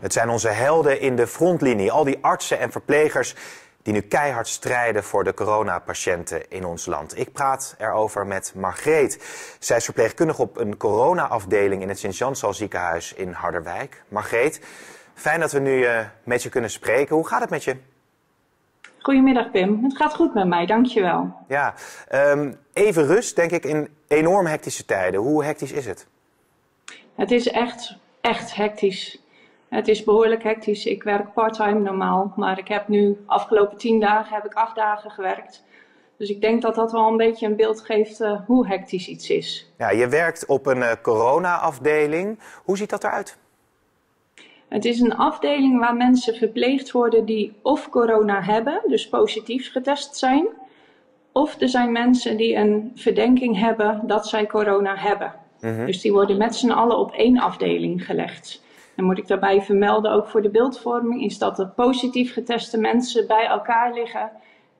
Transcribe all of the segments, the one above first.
Het zijn onze helden in de frontlinie, al die artsen en verplegers die nu keihard strijden voor de coronapatiënten in ons land. Ik praat erover met Margreet. Zij is verpleegkundige op een coronaafdeling in het Sint-Jansdal Ziekenhuis in Harderwijk. Margreet, fijn dat we nu met je kunnen spreken. Hoe gaat het met je? Goedemiddag Pim, het gaat goed met mij, dankjewel. Ja, even rust denk ik in enorm hectische tijden. Hoe hectisch is het? Het is echt hectisch. Het is behoorlijk hectisch. Ik werk part-time normaal, maar ik heb nu afgelopen 10 dagen, heb ik 8 dagen gewerkt. Dus ik denk dat dat wel een beetje een beeld geeft hoe hectisch iets is. Ja, je werkt op een corona-afdeling. Hoe ziet dat eruit? Het is een afdeling waar mensen verpleegd worden die of corona hebben, dus positief getest zijn. Of er zijn mensen die een verdenking hebben dat zij corona hebben. Mm-hmm. Dus die worden met z'n allen op 1 afdeling gelegd. En moet ik daarbij vermelden, ook voor de beeldvorming, is dat de positief geteste mensen bij elkaar liggen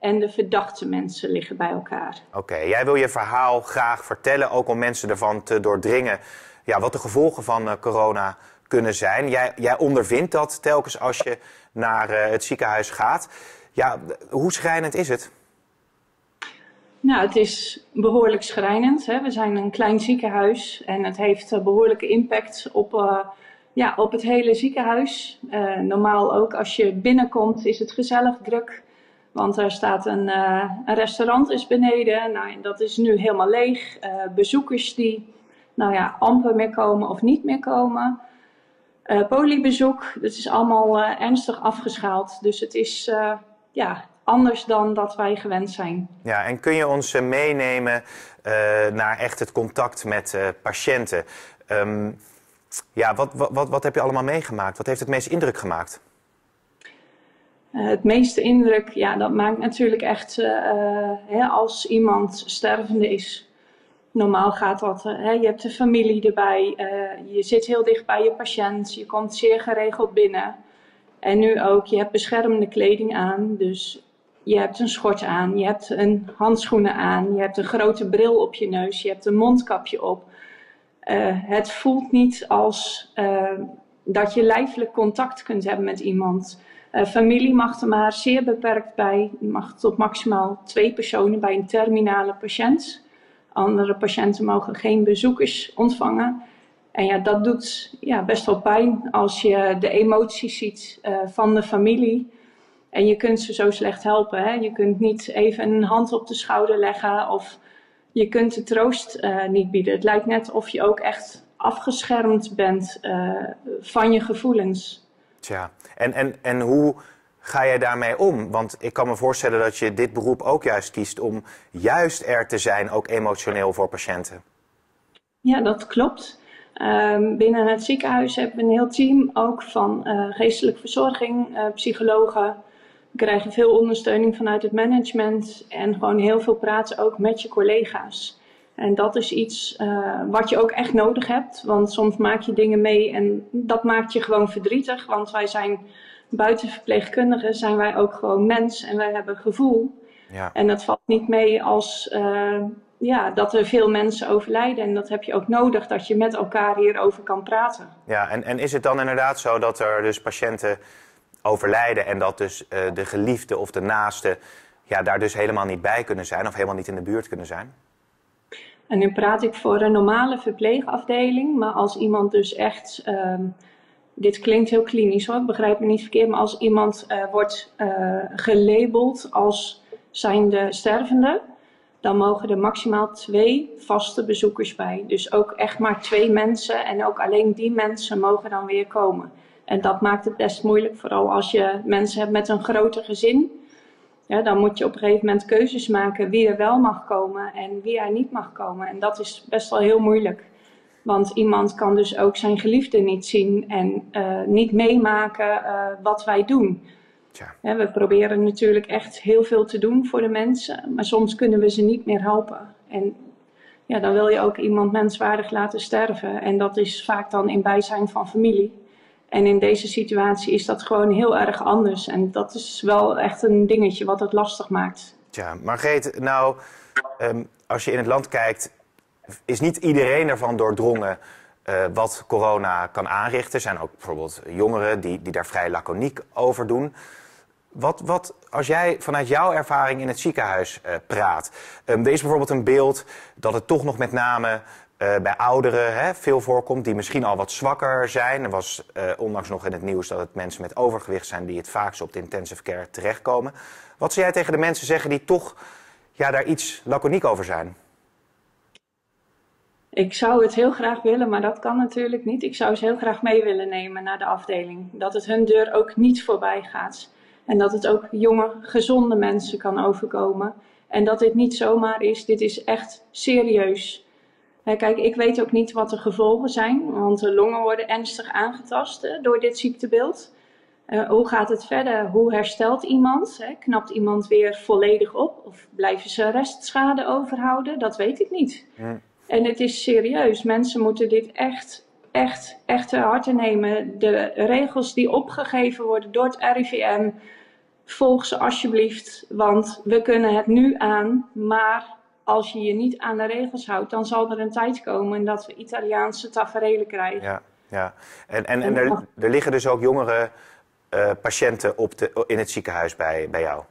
en de verdachte mensen liggen bij elkaar. Oké, jij wil je verhaal graag vertellen, ook om mensen ervan te doordringen ja, wat de gevolgen van corona kunnen zijn. Jij ondervindt dat telkens als je naar het ziekenhuis gaat. Ja, hoe schrijnend is het? Nou, het is behoorlijk schrijnend. Hè? We zijn een klein ziekenhuis en het heeft behoorlijke impact op het hele ziekenhuis. Normaal ook als je binnenkomt is het gezellig druk. Want er staat een restaurant is beneden. Nou, en dat is nu helemaal leeg. Bezoekers die amper meer komen of niet meer komen. Poliebezoek, dat is allemaal ernstig afgeschaald. Dus het is anders dan dat wij gewend zijn. Ja, en kun je ons meenemen naar echt het contact met patiënten? Wat heb je allemaal meegemaakt? Wat heeft het meest indruk gemaakt? Het meeste indruk, dat maakt natuurlijk echt als iemand stervende is. Normaal gaat dat, je hebt de familie erbij, je zit heel dicht bij je patiënt, je komt zeer geregeld binnen. En nu ook, je hebt beschermende kleding aan, dus je hebt een schort aan, je hebt een handschoenen aan, je hebt een grote bril op je neus, je hebt een mondkapje op. Het voelt niet als dat je lijfelijk contact kunt hebben met iemand. Familie mag er maar zeer beperkt bij, mag tot maximaal 2 personen bij een terminale patiënt. Andere patiënten mogen geen bezoekers ontvangen. En ja, dat doet best wel pijn als je de emoties ziet van de familie. En je kunt ze zo slecht helpen. Hè? Je kunt niet even een hand op de schouder leggen of je kunt de troost niet bieden. Het lijkt net of je ook echt afgeschermd bent van je gevoelens. Tja, en hoe ga jij daarmee om? Want ik kan me voorstellen dat je dit beroep ook juist kiest om juist er te zijn, ook emotioneel voor patiënten. Ja, dat klopt. Binnen het ziekenhuis hebben we een heel team ook van geestelijke verzorging, psychologen. We krijgen veel ondersteuning vanuit het management en gewoon heel veel praten ook met je collega's. En dat is iets wat je ook echt nodig hebt, want soms maak je dingen mee en dat maakt je gewoon verdrietig. Want wij zijn buiten verpleegkundigen, zijn wij ook gewoon mens en wij hebben gevoel. Ja. En dat valt niet mee als dat er veel mensen overlijden. En dat heb je ook nodig, dat je met elkaar hierover kan praten. Ja, en is het dan inderdaad zo dat er dus patiënten overlijden en dat dus de geliefde of de naaste daar dus helemaal niet bij kunnen zijn of helemaal niet in de buurt kunnen zijn? En nu praat ik voor een normale verpleegafdeling, maar als iemand dus echt, dit klinkt heel klinisch hoor, begrijp me niet verkeerd, maar als iemand wordt gelabeld als zijnde stervende, dan mogen er maximaal 2 vaste bezoekers bij. Dus ook echt maar 2 mensen en ook alleen die mensen mogen dan weer komen. En dat maakt het best moeilijk, vooral als je mensen hebt met een groter gezin. Ja, dan moet je op een gegeven moment keuzes maken wie er wel mag komen en wie er niet mag komen. En dat is best wel heel moeilijk. Want iemand kan dus ook zijn geliefde niet zien en niet meemaken wat wij doen. Ja. Ja, we proberen natuurlijk echt heel veel te doen voor de mensen, maar soms kunnen we ze niet meer helpen. En ja, dan wil je ook iemand menswaardig laten sterven. En dat is vaak dan in bijzijn van familie. En in deze situatie is dat gewoon heel erg anders. En dat is wel echt een dingetje wat het lastig maakt. Tja, Margreet, als je in het land kijkt, is niet iedereen ervan doordrongen wat corona kan aanrichten. Er zijn ook bijvoorbeeld jongeren die daar vrij laconiek over doen. Als jij vanuit jouw ervaring in het ziekenhuis praat, er is bijvoorbeeld een beeld dat het toch nog met name bij ouderen veel voorkomt die misschien al wat zwakker zijn. Er was onlangs nog in het nieuws dat het mensen met overgewicht zijn die het vaakst op de intensive care terechtkomen. Wat zou jij tegen de mensen zeggen die toch daar iets laconiek over zijn? Ik zou het heel graag willen, maar dat kan natuurlijk niet. Ik zou ze heel graag mee willen nemen naar de afdeling. Dat het hun deur ook niet voorbij gaat. En dat het ook jonge, gezonde mensen kan overkomen. En dat dit niet zomaar is. Dit is echt serieus. Kijk, ik weet ook niet wat de gevolgen zijn. Want de longen worden ernstig aangetast door dit ziektebeeld. Hoe gaat het verder? Hoe herstelt iemand? Knapt iemand weer volledig op? Of blijven ze restschade overhouden? Dat weet ik niet. Ja. En het is serieus. Mensen moeten dit echt ter harte nemen. De regels die opgegeven worden door het RIVM, volg ze alsjeblieft. Want we kunnen het nu aan, maar als je je niet aan de regels houdt, dan zal er een tijd komen dat we Italiaanse taferelen krijgen. Ja, ja. En er liggen dus ook jongere patiënten in het ziekenhuis bij jou?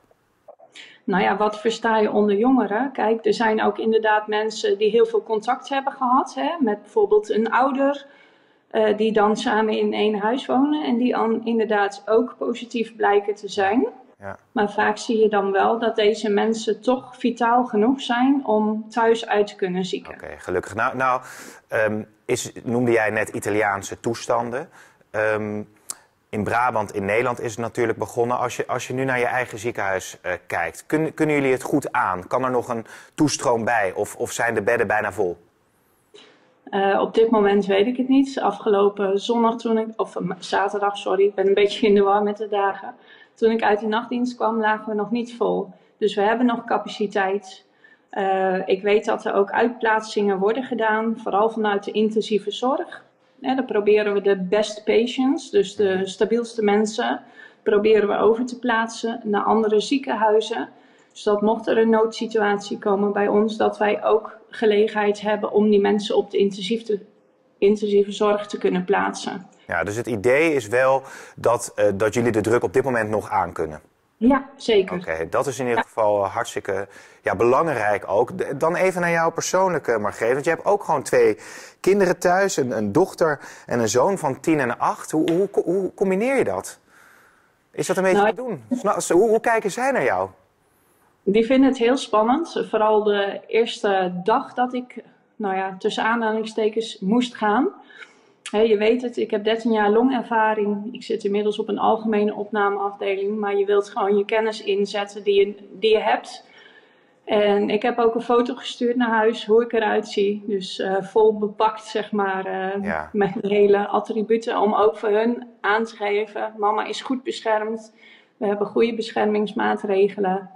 Nou ja, wat versta je onder jongeren? Kijk, er zijn ook inderdaad mensen die heel veel contact hebben gehad. Met bijvoorbeeld een ouder die dan samen in één huis wonen. En die dan inderdaad ook positief blijken te zijn. Ja. Maar vaak zie je dan wel dat deze mensen toch vitaal genoeg zijn om thuis uit te kunnen zieken. Oké, gelukkig. Noemde jij net Italiaanse toestanden. In Brabant, in Nederland is het natuurlijk begonnen. Als je nu naar je eigen ziekenhuis kijkt, kunnen jullie het goed aan? Kan er nog een toestroom bij of zijn de bedden bijna vol? Op dit moment weet ik het niet. Afgelopen zondag, zaterdag, sorry, ik ben een beetje in de war met de dagen. Toen ik uit de nachtdienst kwam, lagen we nog niet vol. Dus we hebben nog capaciteit. Ik weet dat er ook uitplaatsingen worden gedaan, vooral vanuit de intensieve zorg. Ja, dan proberen we de best patients, dus de stabielste mensen, proberen we over te plaatsen naar andere ziekenhuizen. Zodat mocht er een noodsituatie komen bij ons, dat wij ook gelegenheid hebben om die mensen op de intensieve zorg te kunnen plaatsen. Ja, dus het idee is wel dat jullie de druk op dit moment nog aankunnen. Ja, zeker. Oké, dat is in ieder geval hartstikke belangrijk ook. Dan even naar jou persoonlijk, Margreet. Want je hebt ook gewoon 2 kinderen thuis, een dochter en een zoon van 10 en 8. Hoe combineer je dat? Is dat een beetje te doen? Hoe kijken zij naar jou? Die vinden het heel spannend. Vooral de eerste dag dat ik, tussen aanhalingstekens, moest gaan. Je weet het, ik heb 13 jaar longervaring. Ik zit inmiddels op een algemene opnameafdeling. Maar je wilt gewoon je kennis inzetten die je hebt. En ik heb ook een foto gestuurd naar huis, hoe ik eruit zie. Dus vol bepakt, zeg maar, met hele attributen. Om ook voor hun aan te geven, mama is goed beschermd. We hebben goede beschermingsmaatregelen.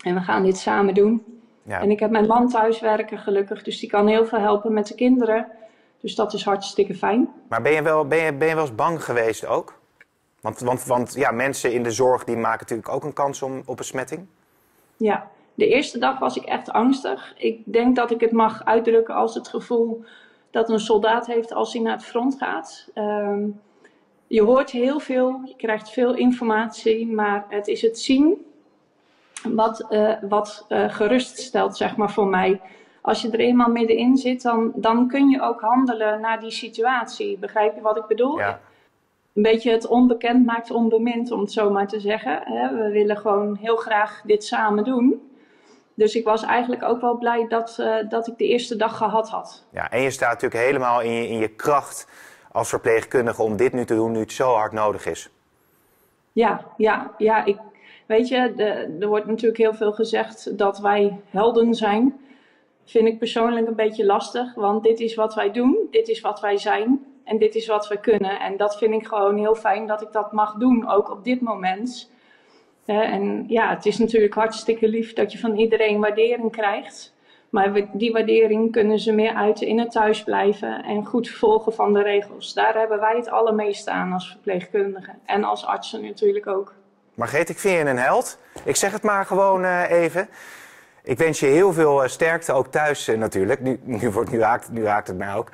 En we gaan dit samen doen. Ja. En ik heb mijn man thuis werken, gelukkig. Dus die kan heel veel helpen met de kinderen. Dus dat is hartstikke fijn. Maar ben je wel eens bang geweest ook? Want mensen in de zorg die maken natuurlijk ook een kans op een besmetting. Ja, de eerste dag was ik echt angstig. Ik denk dat ik het mag uitdrukken als het gevoel dat een soldaat heeft als hij naar het front gaat. Je hoort heel veel, je krijgt veel informatie, maar het is het zien wat geruststelt, zeg maar, voor mij. Als je er eenmaal middenin zit, dan kun je ook handelen naar die situatie. Begrijp je wat ik bedoel? Ja. Een beetje het onbekend maakt onbemind, om het zo maar te zeggen. We willen gewoon heel graag dit samen doen. Dus ik was eigenlijk ook wel blij dat ik de eerste dag gehad had. Ja, en je staat natuurlijk helemaal in je kracht als verpleegkundige om dit nu te doen, nu het zo hard nodig is. Ja. Weet je, er wordt natuurlijk heel veel gezegd dat wij helden zijn. Vind ik persoonlijk een beetje lastig, want dit is wat wij doen, dit is wat wij zijn en dit is wat we kunnen. En dat vind ik gewoon heel fijn dat ik dat mag doen, ook op dit moment. En ja, het is natuurlijk hartstikke lief dat je van iedereen waardering krijgt. Maar die waardering kunnen ze meer uiten in het thuisblijven en goed volgen van de regels. Daar hebben wij het allermeest aan als verpleegkundigen en als artsen natuurlijk ook. Margreet, ik vind je een held. Ik zeg het maar gewoon even. Ik wens je heel veel sterkte, ook thuis natuurlijk. Nu haakt het mij ook.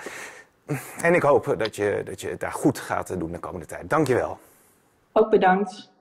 En ik hoop dat je het daar goed gaat doen de komende tijd. Dank je wel. Ook bedankt.